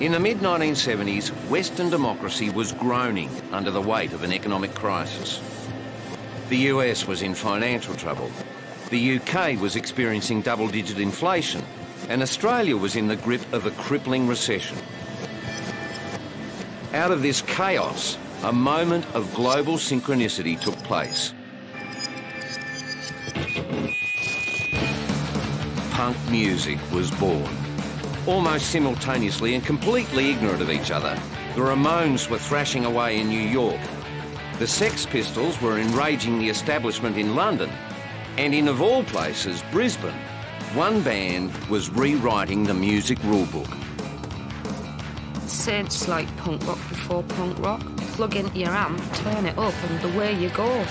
In the mid-1970s, Western democracy was groaning under the weight of an economic crisis. The US was in financial trouble, the UK was experiencing double-digit inflation, and Australia was in the grip of a crippling recession. Out of this chaos, a moment of global synchronicity took place. Punk music was born. Almost simultaneously and completely ignorant of each other, the Ramones were thrashing away in New York. The Sex Pistols were enraging the establishment in London, and in, of all places, Brisbane, one band was rewriting the music rulebook. It's like punk rock before punk rock. Plug into your amp, turn it up, and away you go.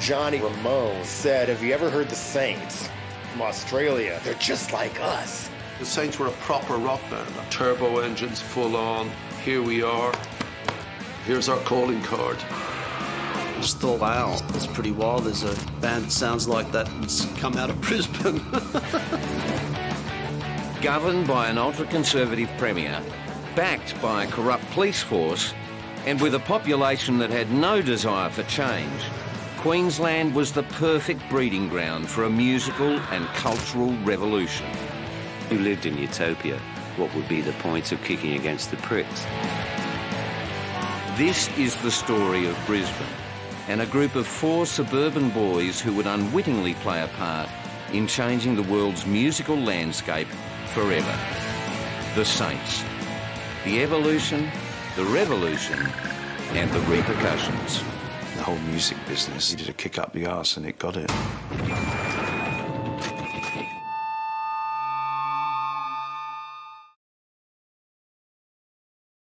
Johnny Ramone said, "Have you ever heard the Saints from Australia? They're just like us." The Saints were a proper rock band. Turbo engines full on. Here we are. Here's our calling card. Just thought, wow, that's pretty wild. There's a band that sounds like that that's come out of Brisbane. Governed by an ultra-conservative premier, backed by a corrupt police force, and with a population that had no desire for change, Queensland was the perfect breeding ground for a musical and cultural revolution. Who lived in utopia? What would be the point of kicking against the pricks? This is the story of Brisbane and a group of 4 suburban boys who would unwittingly play a part in changing the world's musical landscape forever. The Saints. The evolution, the revolution, and the repercussions. The whole music business needed a kick up the arse, and it got it.